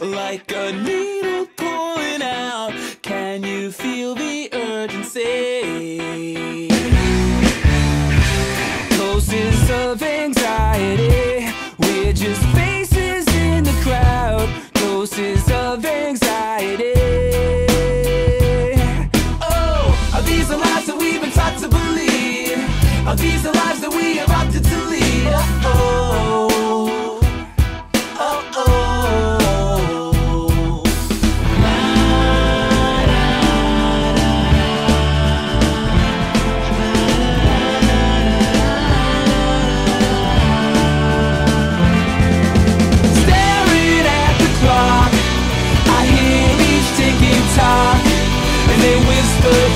like a needle pulling out. Can you feel the urgency? Pulses of anxiety, we're just faces in the crowd. Pulses of anxiety. Oh, are these the lies that we've been taught to believe? Are these the lives that we have opted to lead? Oh,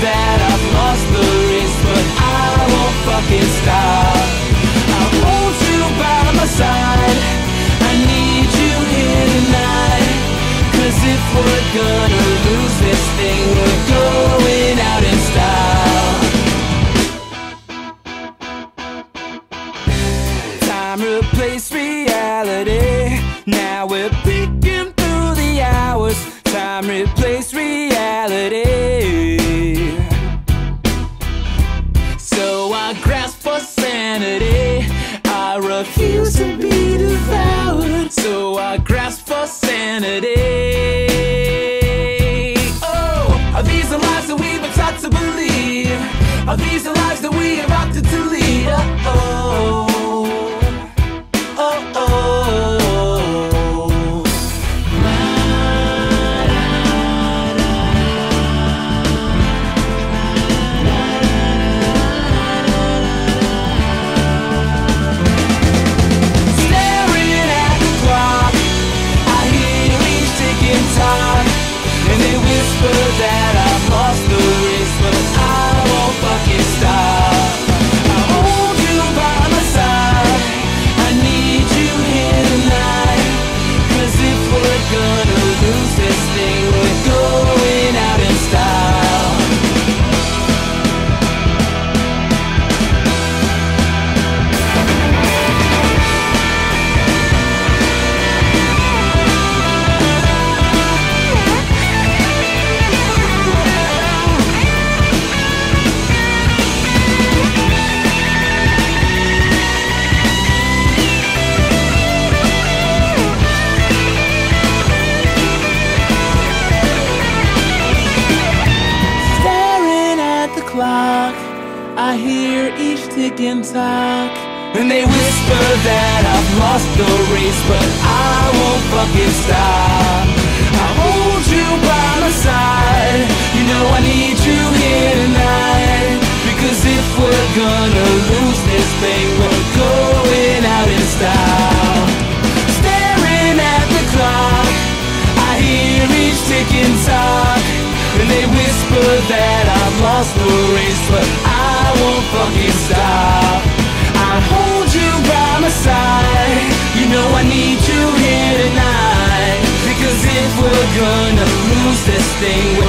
that I've lost the race, but I won't fucking stop. I want you by my side, I need you here tonight. Cause if we're gonna lose this thing, we're going out in style. Time replaced reality, now we're peeking through the hours. Time replaced reality. I grasp for sanity, I refuse to be devoured. So I grasp for sanity. Oh, are these the lives that we've been taught to believe? Are these the lives that we have opted to lead? Oh, oh, oh, oh. I hear each ticking tock, and they whisper that I've lost the race, but I won't fucking stop. I hold you by my side, you know I need you here tonight. Because if we're gonna lose this thing, we're going out in style. Staring at the clock, I hear each ticking tock, and they whisper that I've lost the race, but I won't fucking stop. I hold you by my side, you know I need you here tonight. Because if we're gonna lose this thing,